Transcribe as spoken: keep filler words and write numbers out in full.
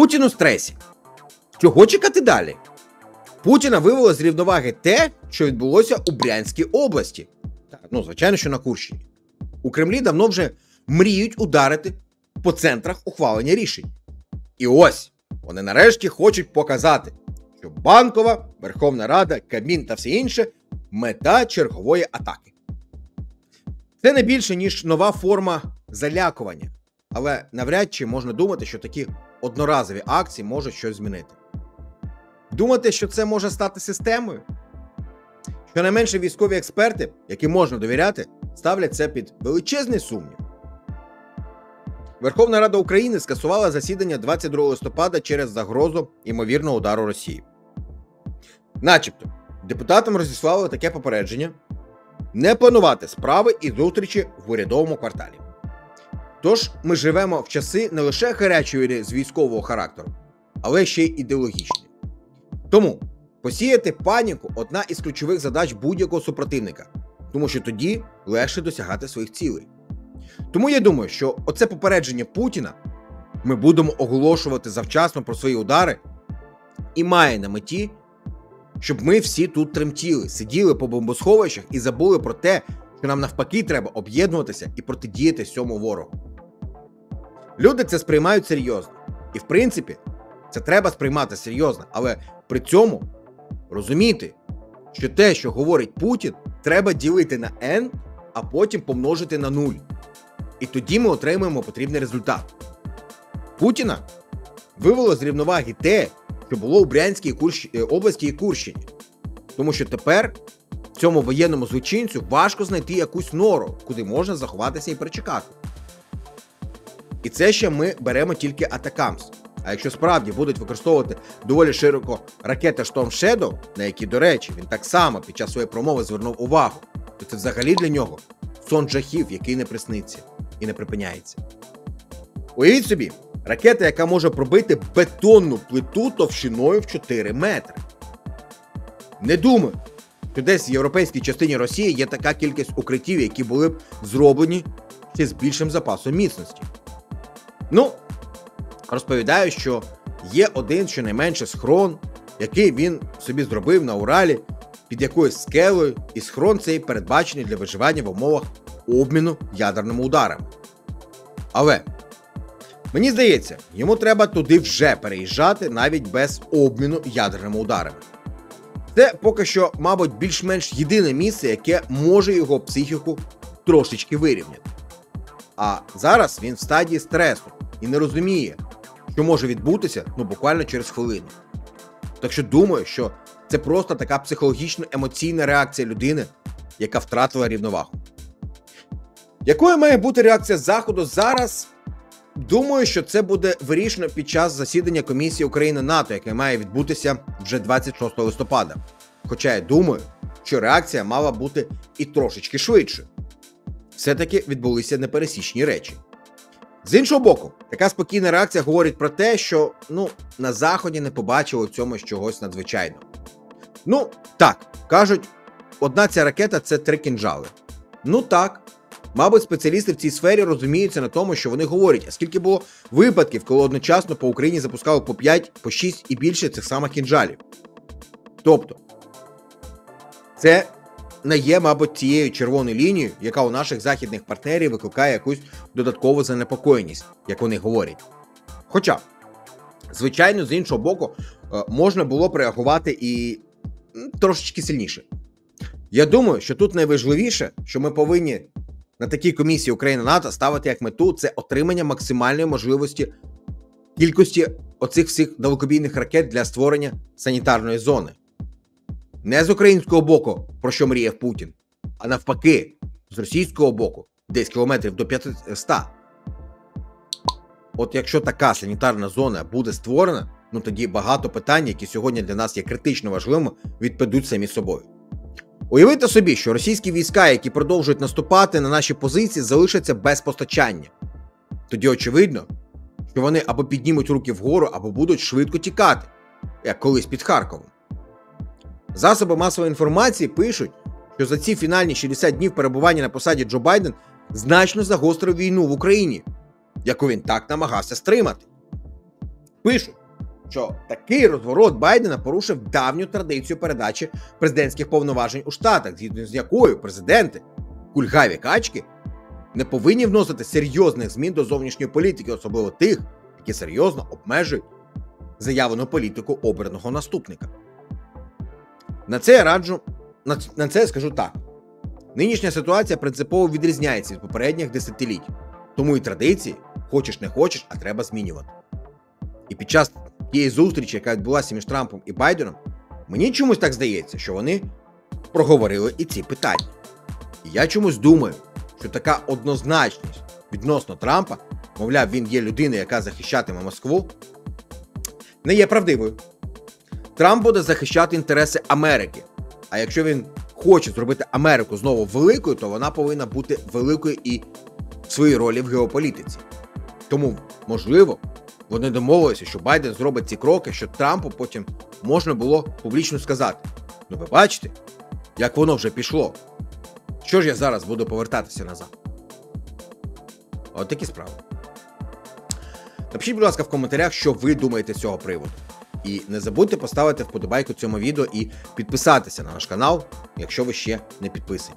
Путін у стресі. Чого чекати далі? Путіна вивело з рівноваги те, що відбулося у Брянській області. Ну, звичайно, що на Курщині. У Кремлі давно вже мріють ударити по центрах ухвалення рішень. І ось, вони нарешті хочуть показати, що Банкова, Верховна Рада, Кабмін та все інше – мета чергової атаки. Це не більше, ніж нова форма залякування. Але навряд чи можна думати, що такі одноразові акції можуть щось змінити. Думати, що це може стати системою? Щонайменше військові експерти, яким можна довіряти, ставлять це під величезний сумнів. Верховна Рада України скасувала засідання двадцять другого листопада через загрозу ймовірного удару Росії. Начебто, депутатам розіслали таке попередження не планувати справи і зустрічі в урядовому кварталі. Тож ми живемо в часи не лише гарячої війни з військового характеру, але ще й ідеологічні. Тому посіяти паніку – одна із ключових задач будь-якого супротивника, тому що тоді легше досягати своїх цілей. Тому я думаю, що оце попередження Путіна ми будемо оголошувати завчасно про свої удари і має на меті, щоб ми всі тут тремтіли, сиділи по бомбосховищах і забули про те, що нам навпаки треба об'єднуватися і протидіяти цьому ворогу. Люди це сприймають серйозно. І в принципі, це треба сприймати серйозно, але при цьому розуміти, що те, що говорить Путін, треба ділити на N, а потім помножити на нуль. І тоді ми отримаємо потрібний результат. Путіна вивело з рівноваги те, що було у Брянській області і Курщині. Тому що тепер цьому воєнному злочинцю важко знайти якусь нору, куди можна заховатися і перечекати. І це ще ми беремо тільки Атакамс. А якщо справді будуть використовувати доволі широко ракети Storm Shadow, на які, до речі, він так само під час своєї промови звернув увагу, то це взагалі для нього сон жахів, який не присниться і не припиняється. Уявіть собі, ракета, яка може пробити бетонну плиту товщиною в чотири метри. Не думаю, що десь в європейській частині Росії є така кількість укриттів, які були б зроблені ще з більшим запасом міцності. Ну, розповідаю, що є один щонайменше схрон, який він собі зробив на Уралі під якоюсь скелою, і схрон цей передбачений для виживання в умовах обміну ядерними ударами. Але мені здається, йому треба туди вже переїжджати навіть без обміну ядерними ударами. Це поки що, мабуть, більш-менш єдине місце, яке може його психіку трошечки вирівняти. А зараз він в стадії стресу і не розуміє, що може відбутися, ну, буквально через хвилину. Так що думаю, що це просто така психологічно-емоційна реакція людини, яка втратила рівновагу. Якою має бути реакція Заходу зараз? Думаю, що це буде вирішено під час засідання Комісії України-НАТО, яке має відбутися вже двадцять шостого листопада. Хоча я думаю, що реакція мала бути і трошечки швидше. Все-таки відбулися непересічні речі. З іншого боку, така спокійна реакція говорить про те, що, ну, на Заході не побачили в цьому чогось надзвичайного. Ну, так, кажуть, одна ця ракета – це три кинджали. Ну, так. Мабуть, спеціалісти в цій сфері розуміються на тому, що вони говорять, а скільки було випадків, коли одночасно по Україні запускали по п'ять, по шість і більше цих самих кінжалів. Тобто, це не є, мабуть, тією червоною лінією, яка у наших західних партнерів викликає якусь додаткову занепокоєність, як вони говорять. Хоча, звичайно, з іншого боку, можна було реагувати і трошечки сильніше. Я думаю, що тут найважливіше, що ми повинні на такій комісії Україна-НАТО ставити як мету – це отримання максимальної можливості кількості оцих всіх далекобійних ракет для створення санітарної зони. Не з українського боку, про що мріяв Путін, а навпаки, з російського боку, десь кілометрів до п'ятсот. От якщо така санітарна зона буде створена, ну тоді багато питань, які сьогодні для нас є критично важливими, відпадуть самі собою. Уявити собі, що російські війська, які продовжують наступати на наші позиції, залишаться без постачання. Тоді очевидно, що вони або піднімуть руки вгору, або будуть швидко тікати, як колись під Харковом. Засоби масової інформації пишуть, що за ці фінальні шістдесят днів перебування на посаді Джо Байден значно загострив війну в Україні, яку він так намагався стримати. пишуть, що такий розворот Байдена порушив давню традицію передачі президентських повноважень у Штатах, згідно з якою президенти, кульгаві качки, не повинні вносити серйозних змін до зовнішньої політики, особливо тих, які серйозно обмежують заявлену політику обраного наступника. На це я раджу, на, на це я скажу так. Нинішня ситуація принципово відрізняється від попередніх десятиліть. Тому і традиції, хочеш не хочеш, а треба змінювати. І під час тієї зустрічі, яка відбулася між Трампом і Байденом, мені чомусь так здається, що вони проговорили і ці питання. І я чомусь думаю, що така однозначність відносно Трампа, мовляв, він є людина, яка захищатиме Москву, не є правдивою. Трамп буде захищати інтереси Америки. А якщо він хоче зробити Америку знову великою, то вона повинна бути великою і в своїй ролі в геополітиці. Тому, можливо, вони домовилися, що Байден зробить ці кроки, що Трампу потім можна було публічно сказати: ну ви бачите, як воно вже пішло. Що ж я зараз буду повертатися назад? От такі справи. Напишіть, будь ласка, в коментарях, що ви думаєте з цього приводу. І не забудьте поставити вподобайку цьому відео і підписатися на наш канал, якщо ви ще не підписані.